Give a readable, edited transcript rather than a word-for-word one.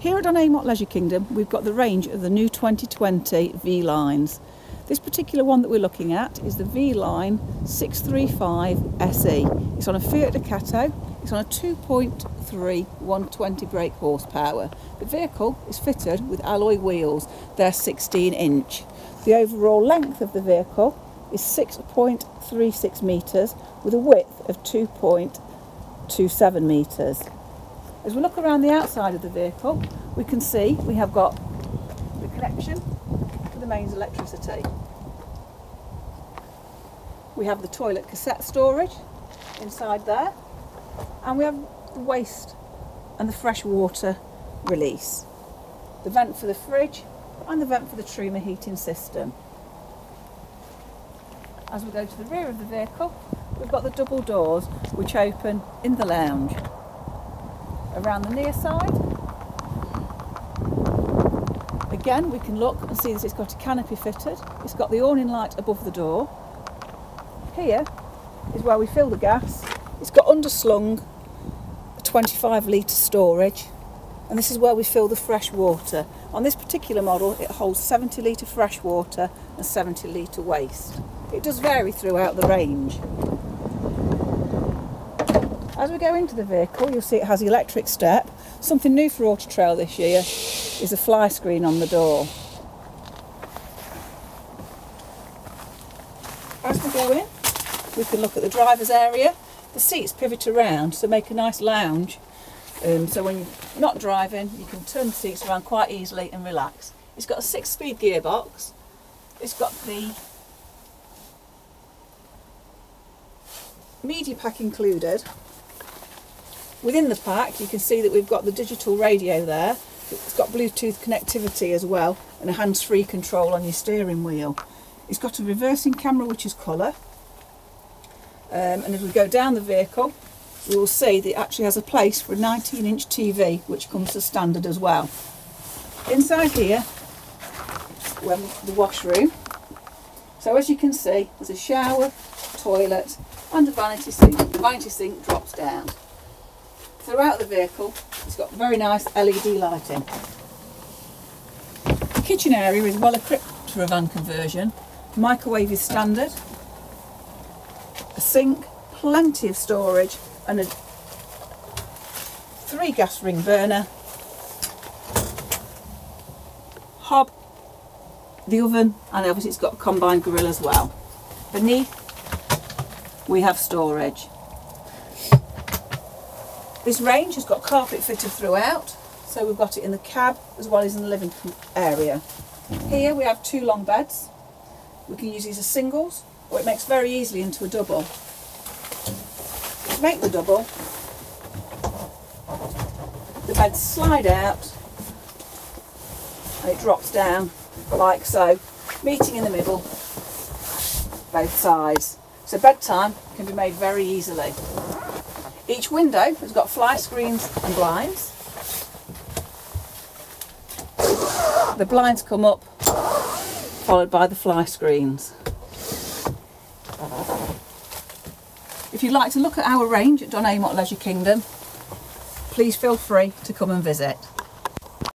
Here at Don Amott Leisure Kingdom, we've got the range of the new 2020 V-Lines. This particular one that we're looking at is the V-Line 635 SE. It's on a Fiat Ducato. It's on a 2.3 120 brake horsepower. The vehicle is fitted with alloy wheels. They're 16-inch. The overall length of the vehicle is 6.36 metres with a width of 2.27 metres. As we look around the outside of the vehicle, we can see we have got the connection for the mains electricity. We have the toilet cassette storage inside there, and we have the waste and the fresh water release, the vent for the fridge and the vent for the Truma heating system. As we go to the rear of the vehicle, we've got the double doors which open in the lounge. Around the near side, again we can look and see that it's got a canopy fitted, it's got the awning light above the door. Here is where we fill the gas. It's got underslung, 25 litre storage, and this is where we fill the fresh water. On this particular model it holds 70 litre fresh water and 70 litre waste. It does vary throughout the range. As we go into the vehicle, you'll see it has electric step. Something new for Auto-Trail this year is a fly screen on the door. As we go in, we can look at the driver's area. The seats pivot around, so make a nice lounge. So when you're not driving, you can turn the seats around quite easily and relax. It's got a 6-speed gearbox. It's got the media pack included. Within the pack you can see that we've got the digital radio there, it's got Bluetooth connectivity as well and a hands-free control on your steering wheel. It's got a reversing camera which is colour, and as we go down the vehicle we will see that it actually has a place for a 19-inch TV which comes as standard as well. Inside here, well, the washroom, so as you can see there's a shower, toilet and a vanity sink. The vanity sink drops down. Throughout the vehicle, it's got very nice LED lighting. The kitchen area is well equipped for a van conversion. The microwave is standard, a sink, plenty of storage, and a 3 gas ring burner, hob, the oven, and obviously it's got a combined grill as well. Beneath, we have storage. This range has got carpet fitted throughout, so we've got it in the cab as well as in the living area. Here we have 2 long beds. We can use these as singles, or it makes very easily into a double. To make the double, the beds slide out and it drops down like so, meeting in the middle, both sides. So bedtime can be made very easily. Each window has got fly screens and blinds. The blinds come up, followed by the fly screens. If you'd like to look at our range at Don Amott Leisure Kingdom, please feel free to come and visit.